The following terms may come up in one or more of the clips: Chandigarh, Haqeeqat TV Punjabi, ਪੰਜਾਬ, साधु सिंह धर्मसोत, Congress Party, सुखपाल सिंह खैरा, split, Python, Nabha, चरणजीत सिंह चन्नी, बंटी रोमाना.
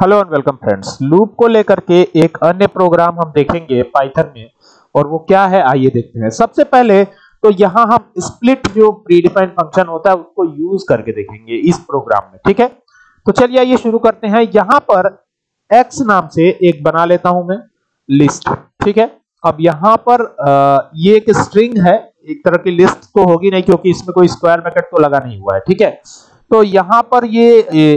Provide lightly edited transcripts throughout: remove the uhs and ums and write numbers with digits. Hello and welcome friends. Loop को लेकर के एक अन्य प्रोग्राम हम देखेंगे पाइथन में, और वो क्या है आइए देखते हैं। सबसे पहले तो यहाँ हम स्प्लिट जो प्रीडिफाइंड फंक्शन होता है उसको यूज करके देखेंगे इस प्रोग्राम में, ठीक है। तो चलिए आइए शुरू करते हैं। यहाँ पर x नाम से एक बना लेता हूं मैं लिस्ट, ठीक है। अब यहाँ पर ये एक स्ट्रिंग है, एक तरह की लिस्ट तो होगी नहीं क्योंकि इसमें कोई स्क्वायर ब्रैकेट तो लगा नहीं हुआ है, ठीक है। तो यहाँ पर ये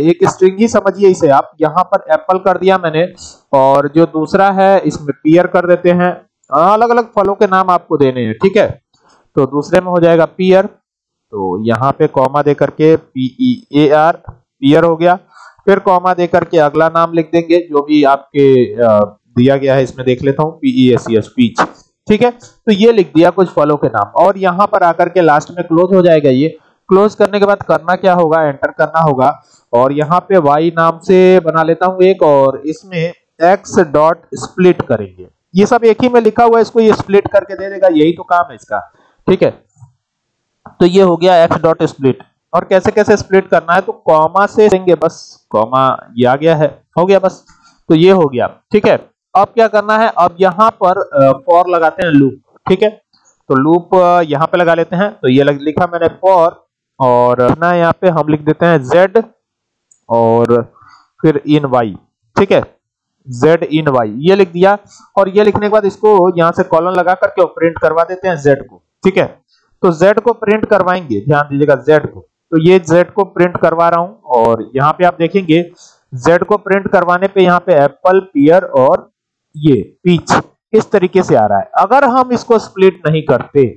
एक स्ट्रिंग ही समझिए इसे आप। यहाँ पर एप्पल कर दिया मैंने, और जो दूसरा है इसमें पियर कर देते हैं। अलग अलग फलों के नाम आपको देने हैं, ठीक है। तो दूसरे में हो जाएगा पियर, तो यहाँ पे कॉमा दे करके PEAR पियर हो गया। फिर कॉमा दे करके अगला नाम लिख देंगे जो भी आपके दिया गया है, इसमें देख लेता हूँ PEACH पीच, ठीक है। तो ये लिख दिया कुछ फलों के नाम, और यहाँ पर आकर के लास्ट में क्लोज हो जाएगा। ये क्लोज करने के बाद करना क्या होगा, एंटर करना होगा। और यहाँ पे y नाम से बना लेता हूँ एक, और इसमें x डॉट स्प्लिट करेंगे। ये सब एक ही में लिखा हुआ है, इसको ये स्प्लिट करके दे देगा, यही तो काम है इसका, ठीक है। तो ये हो गया x डॉट स्प्लिट। और कैसे कैसे स्प्लिट करना है तो कॉमा से देंगे, बस कॉमा ये आ गया है, हो गया बस। तो ये हो गया, ठीक है। अब क्या करना है, अब यहाँ पर फॉर लगाते हैं लूप, ठीक है। तो लूप यहाँ पे लगा लेते हैं। तो ये लिखा मैंने फॉर, और ना यहाँ पे हम लिख देते हैं z और फिर इन y, ठीक है। z इन y ये लिख दिया, और ये लिखने के बाद इसको यहाँ से कॉलन लगा करके प्रिंट करवा देते हैं z को, ठीक है। तो z को प्रिंट करवाएंगे, ध्यान दीजिएगा z को। तो ये z को प्रिंट करवा रहा हूँ, और यहाँ पे आप देखेंगे z को प्रिंट करवाने पे यहाँ पे एप्पल, पियर और ये पीच इस तरीके से आ रहा है। अगर हम इसको स्प्लिट नहीं करते,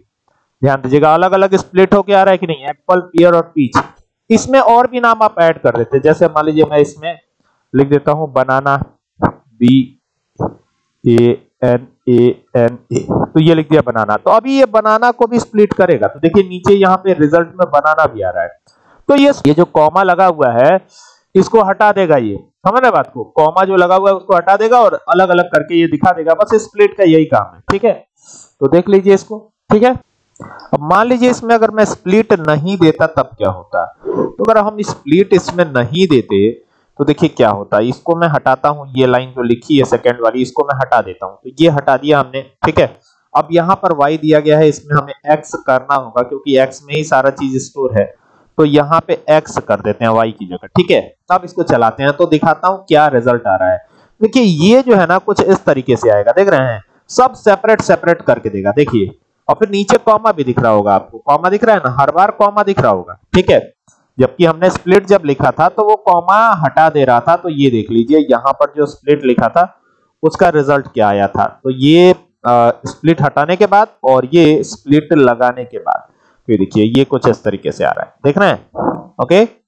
ध्यान दीजिएगा, अलग अलग स्प्लिट होके आ रहा है कि नहीं, एप्पल, पियर और पीच। इसमें और भी नाम आप ऐड कर देते हैं, जैसे मान लीजिए मैं इसमें लिख देता हूं बनाना, BANANA। तो ये लिख दिया बनाना। तो अभी ये बनाना को भी स्प्लिट करेगा। तो देखिए नीचे यहाँ पे रिजल्ट में बनाना भी आ रहा है। तो ये जो कॉमा लगा हुआ है इसको हटा देगा, ये समझ रहे बात को, कॉमा जो लगा हुआ है उसको हटा देगा और अलग अलग करके ये दिखा देगा। बस स्प्लिट का यही काम है, ठीक है। तो देख लीजिए इसको, ठीक है। अब मान लीजिए इसमें अगर मैं स्प्लिट नहीं देता तब क्या होता, तो अगर हम स्प्लिट इसमें नहीं देते तो देखिए क्या होता। इसको मैं हटाता हूं, ये लाइन जो लिखी है सेकंड वाली इसको मैं हटा देता हूं। तो ये हटा दिया हमने, ठीक है। अब यहाँ पर y दिया गया है, इसमें हमें x करना होगा क्योंकि x में ही सारा चीज स्टोर है। तो यहाँ पे x कर देते हैं y की जगह, ठीक है। अब इसको चलाते हैं तो दिखाता हूँ क्या रिजल्ट आ रहा है। देखिए ये जो है ना कुछ इस तरीके से आएगा, देख रहे हैं, सब सेपरेट सेपरेट करके देगा, देखिए। और फिर नीचे कॉमा भी दिख रहा होगा आपको, कॉमा दिख रहा है ना, हर बार कॉमा दिख रहा होगा, ठीक है। जबकि हमने स्प्लिट जब लिखा था तो वो कॉमा हटा दे रहा था। तो ये देख लीजिए यहाँ पर जो स्प्लिट लिखा था उसका रिजल्ट क्या आया था। तो ये स्प्लिट हटाने के बाद और ये स्प्लिट लगाने के बाद, फिर देखिए ये कुछ इस तरीके से आ रहा है, देख रहे हैं, ओके।